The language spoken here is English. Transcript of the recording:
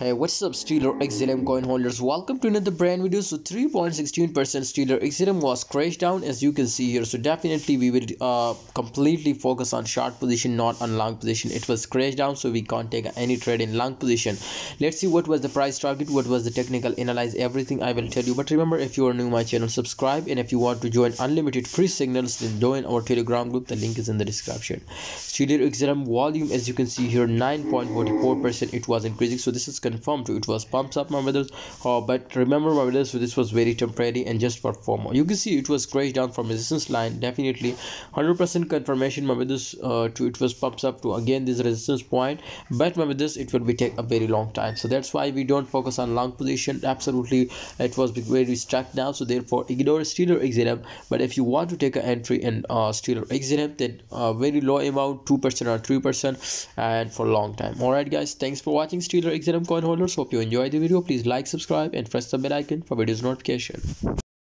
Hey, what's up Stellar XLM coin holders, welcome to another brand video. So 3.16% Stellar XLM was crashed down, as you can see here. So definitely we will completely focus on short position, not on long position. It was crashed down, so we can't take any trade in long position. Let's see what was the price target, what was the technical analyze, everything I will tell you. But remember, if you are new to my channel, subscribe, and if you want to join unlimited free signals, then join our Telegram group. The link is in the description. Stellar XLM volume, as you can see here, 9.44%. It was increasing, so this is confirmed too. It was pumps up, my brothers, but remember, my brothers, so this was very temporary and just for FOMO. You can see it was crashed down from resistance line, definitely 100% confirmation, my brothers, to it was pumps up to again this resistance point. But my brothers, it will be take a very long time, so that's why we don't focus on long position. Absolutely, it was very stuck now, so therefore ignore Stellar XLM. But if you want to take an entry in Stellar XLM, then very low amount, 2% or 3%, and for long time. All right guys, thanks for watching Stellar XLM coin holders. Hope you enjoyed the video. Please like, subscribe, and press the bell icon for videos notification.